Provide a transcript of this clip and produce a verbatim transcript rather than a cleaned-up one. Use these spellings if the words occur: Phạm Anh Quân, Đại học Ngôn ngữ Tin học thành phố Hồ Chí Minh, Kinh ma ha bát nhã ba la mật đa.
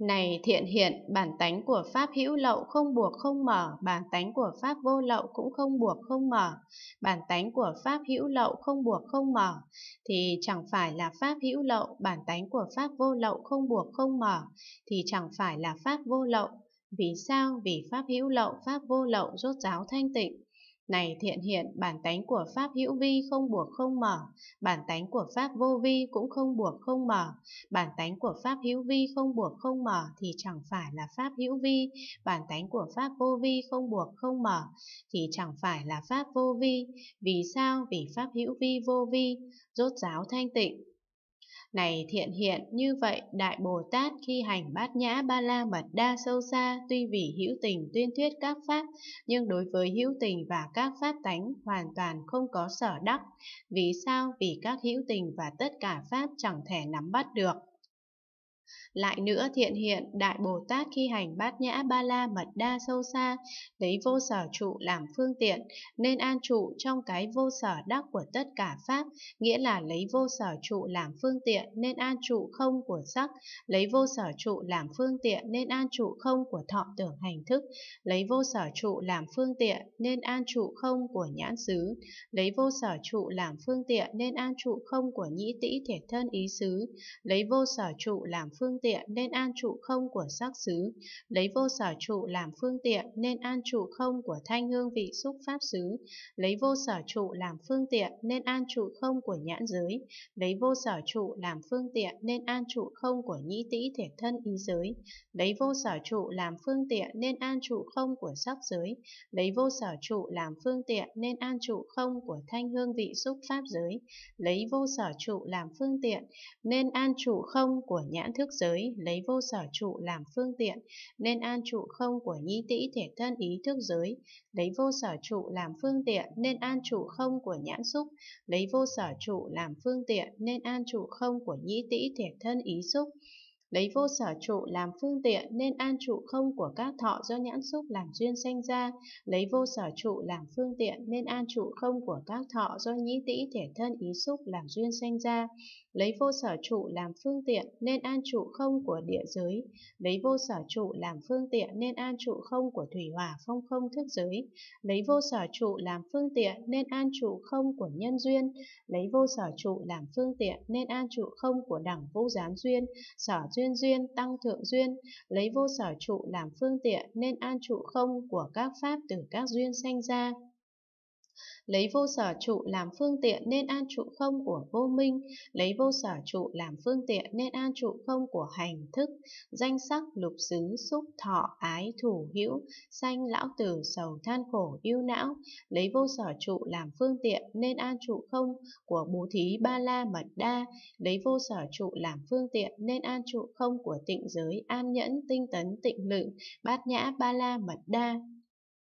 Này thiện hiện, bản tánh của Pháp hữu lậu không buộc không mở, bản tánh của Pháp vô lậu cũng không buộc không mở. Bản tánh của Pháp hữu lậu không buộc không mở, thì chẳng phải là Pháp hữu lậu, bản tánh của Pháp vô lậu không buộc không mở, thì chẳng phải là Pháp vô lậu. Vì sao? Vì Pháp hữu lậu, Pháp vô lậu rốt ráo thanh tịnh. Này thiện hiện, bản tánh của Pháp hữu vi không buộc không mở, bản tánh của Pháp vô vi cũng không buộc không mở. Bản tánh của Pháp hữu vi không buộc không mở thì chẳng phải là Pháp hữu vi, bản tánh của Pháp vô vi không buộc không mở thì chẳng phải là Pháp vô vi. Vì sao? Vì Pháp hữu vi vô vi, rốt ráo thanh tịnh. Này thiện hiện, như vậy Đại Bồ Tát khi hành bát nhã ba la mật đa sâu xa, tuy vì hữu tình tuyên thuyết các pháp, nhưng đối với hữu tình và các pháp tánh hoàn toàn không có sở đắc. Vì sao? Vì các hữu tình và tất cả pháp chẳng thể nắm bắt được. Lại nữa thiện hiện, Đại Bồ Tát khi hành bát nhã ba la mật đa sâu xa, lấy vô sở trụ làm phương tiện, nên an trụ trong cái vô sở đắc của tất cả pháp, nghĩa là lấy vô sở trụ làm phương tiện nên an trụ không của sắc, lấy vô sở trụ làm phương tiện nên an trụ không của thọ tưởng hành thức, lấy vô sở trụ làm phương tiện nên an trụ không của nhãn xứ, lấy vô sở trụ làm phương tiện nên an trụ không của nhĩ tĩ thể thân ý xứ, lấy vô sở trụ làm phương tiện nên an trụ không của sắc xứ, lấy vô sở trụ làm phương tiện nên an trụ không của thanh hương vị xúc pháp xứ, lấy vô sở trụ làm phương tiện nên an trụ không của nhãn giới, lấy vô sở trụ làm phương tiện nên an trụ không của nhĩ tĩ thể thân ý giới, lấy vô sở trụ làm phương tiện nên an trụ không của sắc giới, lấy vô sở trụ làm phương tiện nên an trụ không của thanh hương vị xúc pháp giới, lấy vô sở trụ làm phương tiện nên an trụ không của nhãn thức giới, lấy vô sở trụ làm phương tiện nên an trụ không của nhĩ tĩ thể thân ý thức giới, lấy vô sở trụ làm phương tiện nên an trụ không của nhãn xúc, lấy vô sở trụ làm phương tiện nên an trụ không của nhĩ tĩ thể thân ý xúc, lấy vô sở trụ làm phương tiện nên an trụ không của các thọ do nhãn xúc làm duyên sanh ra, lấy vô sở trụ làm phương tiện nên an trụ không của các thọ do nhĩ tĩ thể thân ý xúc làm duyên sanh ra, lấy vô sở trụ làm phương tiện nên an trụ không của địa giới, lấy vô sở trụ làm phương tiện nên an trụ không của thủy hỏa phong không thức giới, lấy vô sở trụ làm phương tiện nên an trụ không của nhân duyên, lấy vô sở trụ làm phương tiện nên an trụ không của đẳng vô gián duyên, sở duyên duyên, tăng thượng duyên, lấy vô sở trụ làm phương tiện nên an trụ không của các pháp từ các duyên sanh ra, lấy vô sở trụ làm phương tiện nên an trụ không của vô minh, lấy vô sở trụ làm phương tiện nên an trụ không của hành thức, danh sắc, lục xứ, xúc, thọ, ái, thủ, hữu, sanh, lão tử, sầu, than, khổ, ưu não, lấy vô sở trụ làm phương tiện nên an trụ không của bố thí ba la mật đa, lấy vô sở trụ làm phương tiện nên an trụ không của tịnh giới, an nhẫn, tinh tấn, tịnh lự, bát nhã ba la mật đa.